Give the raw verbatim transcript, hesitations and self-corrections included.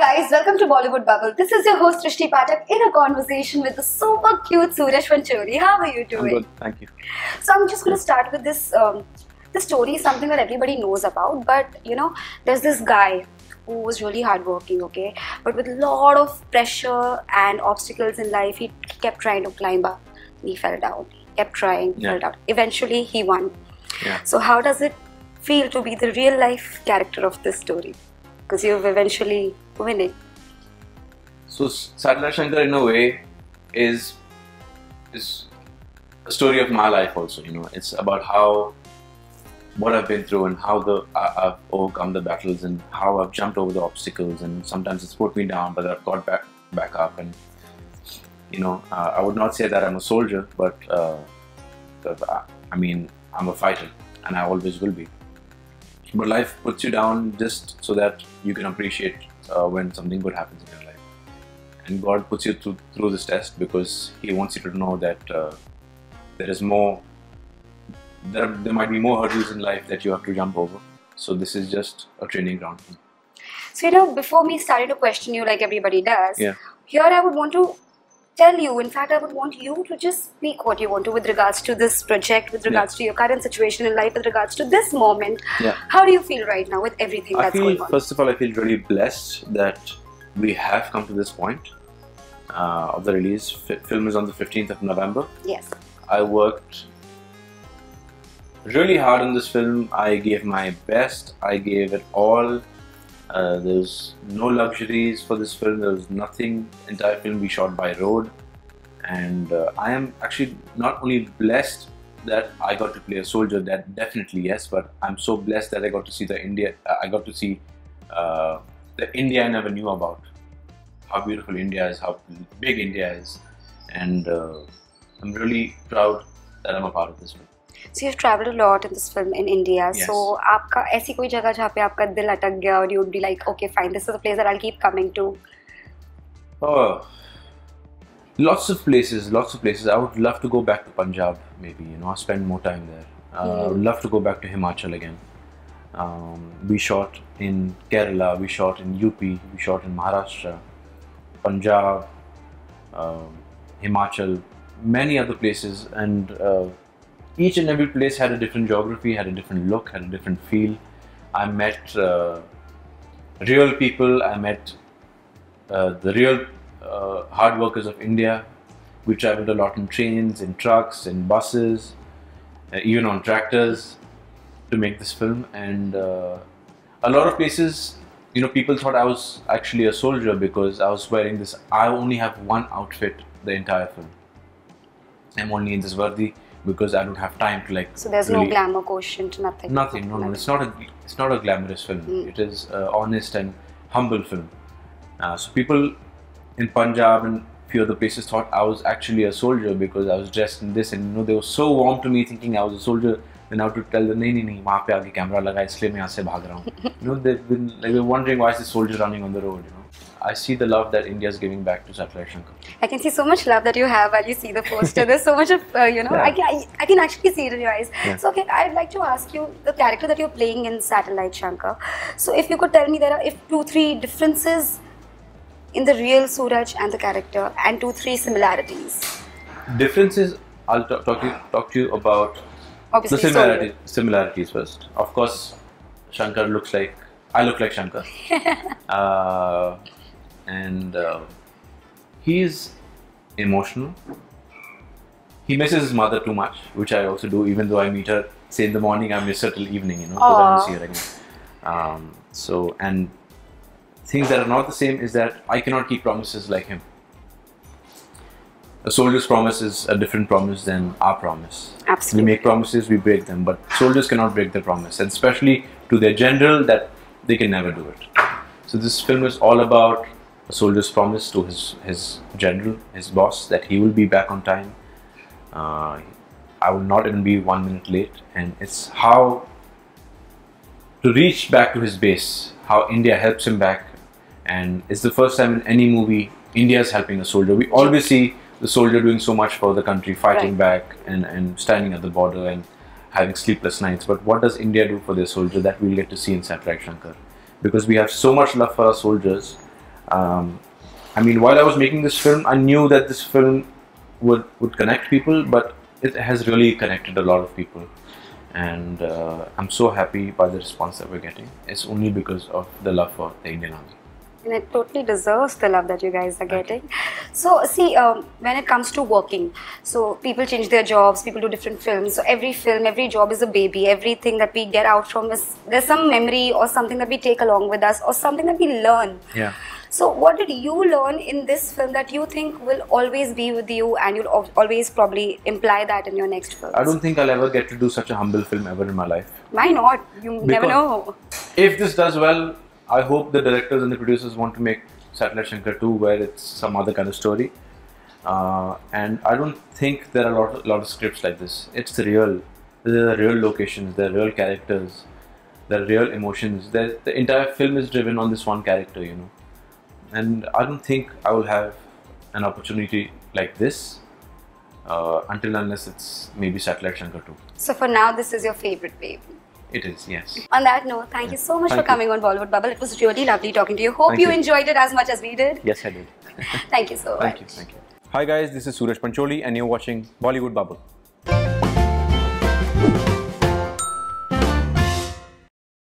Hi guys, welcome to Bollywood Bubble. This is your host Rishti Patak in a conversation with the super cute Sooraj Pancholi. How are you doing? I'm good, thank you. So I'm just going to start with this. Um, this story is something that everybody knows about, but you know, there's this guy who was really hardworking, okay, but with a lot of pressure and obstacles in life, he kept trying to climb up. He fell down. Kept trying. Yeah. Fell down. Eventually, he won. Yeah. So how does it feel to be the real life character of this story? Because you've eventually win it. So Satellite Shankar in a way is is a story of my life also, you know. It's about how what I've been through and how the I, I've overcome the battles and how I've jumped over the obstacles, and sometimes it's put me down, but I've got back back up. And you know, uh, I would not say that I'm a soldier, but uh, I, I mean I'm a fighter, and I always will be. But life puts you down just so that you can appreciate uh, when something good happens in your life. And God puts you through, through this test because He wants you to know that uh, there is more, there, there might be more hurdles in life that you have to jump over. So this is just a training ground. So you know, before me starting to question you like everybody does, yeah. Here I would want to tell you, in fact I would want you to just speak what you want to with regards to this project, with regards yeah. to your current situation in life, with regards to this moment. Yeah. How do you feel right now with everything I that's feel, going on? First of all, I feel really blessed that we have come to this point uh, of the release. F film is on the fifteenth of November. Yes. I worked really hard on this film. I gave my best. I gave it all. Uh, there's no luxuries for this film, there's nothing. Entire film we shot by road, and uh, I am actually not only blessed that I got to play a soldier, that definitely yes, but I'm so blessed that I got to see the India, uh, I got to see uh, the India I never knew about. How beautiful India is, how big India is, and uh, I'm really proud that I'm a part of this film. So you've travelled a lot in this film in India. Yes. So आपका ऐसी कोई जगह जहाँ पे आपका दिल अटक गया और you would be like, okay, fine, this is the place that I'll keep coming to? Oh, lots of places, lots of places. I would love to go back to Punjab, maybe. You know, I spend more time there. Uh, mm. I would love to go back to Himachal again. Um, we shot in Kerala, we shot in U P, we shot in Maharashtra, Punjab, uh, Himachal, many other places, and. Uh, Each and every place had a different geography, had a different look, had a different feel. I met uh, real people, I met uh, the real uh, hard workers of India. We travelled a lot in trains, in trucks, in buses, uh, even on tractors to make this film. And uh, a lot of places, you know, people thought I was actually a soldier because I was wearing this. I only have one outfit the entire film. I'm only in this vardi. Because I don't have time to like. So there's really no glamour quotient, nothing. Nothing, no, nothing. No. It's not a, it's not a glamorous film. Mm. It is an honest and humble film. Uh, so people in Punjab and few other places thought I was actually a soldier because I was dressed in this, and you know they were so warm to me, thinking I was a soldier. Then I had to tell them, "No, no, no, वहाँ पे आगे camera लगा, इसलिए मैं यहाँ से भाग रहा हूँ." You know, they've been like they're wondering why is this soldier running on the road. You know? I see the love that India is giving back to Satellite Shankar. I can see so much love that you have while you see the poster. There's so much of, uh, you know, yeah. I, can, I, I can actually see it in your eyes. Yeah. So, okay, I'd like to ask you, the character that you're playing in Satellite Shankar. So, if you could tell me there are if two, three differences in the real Sooraj and the character, and two, three similarities. Differences, I'll talk, talk, to, you, talk to you about Obviously, the similarities, similarities first. Of course, Shankar looks like, I look like Shankar. uh, And uh, he is emotional. He misses his mother too much, which I also do. Even though I meet her, say in the morning, I miss her till evening. You know, because I don't see her again. Um, so, and things that are not the same is that I cannot keep promises like him. A soldier's promise is a different promise than our promise. Absolutely. We make promises, we break them, but soldiers cannot break their promise, and especially to their general, that they can never do it. So this film is all about a soldier's promise to his, his general, his boss, that he will be back on time. Uh, I will not even be one minute late. And it's how to reach back to his base, how India helps him back. And it's the first time in any movie, India is helping a soldier. We always see the soldier doing so much for the country, fighting right. back and, and standing at the border and having sleepless nights. But what does India do for their soldier? That we'll get to see in Satellite Shankar. Because we have so much love for our soldiers. Um, I mean, while I was making this film, I knew that this film would, would connect people, but it has really connected a lot of people. And uh, I'm so happy by the response that we're getting. It's only because of the love for the Indian Army. And it totally deserves the love that you guys are getting. So, see, um, when it comes to working, so people change their jobs, people do different films. So every film, every job is a baby. Everything that we get out from is, there's some memory or something that we take along with us or something that we learn. Yeah. So what did you learn in this film that you think will always be with you and you'll always probably imply that in your next film? I don't think I'll ever get to do such a humble film ever in my life. Why not? You never know. If this does well, I hope the directors and the producers want to make Satellite Shankar two, where it's some other kind of story. Uh, and I don't think there are a lot, a lot of scripts like this. It's real. There are real locations, there are real characters, there are real emotions. There, the entire film is driven on this one character, you know. And I don't think I will have an opportunity like this uh, until unless it's maybe Satellite Shankar two. So for now, this is your favorite baby. It is, yes. On that note, thank yeah. you so much thank for coming you. on Bollywood Bubble. It was really lovely talking to you. Hope you, you enjoyed it as much as we did. Yes, I did. Thank you so much. Thank you, thank you. Hi guys, this is Sooraj Pancholi and you're watching Bollywood Bubble.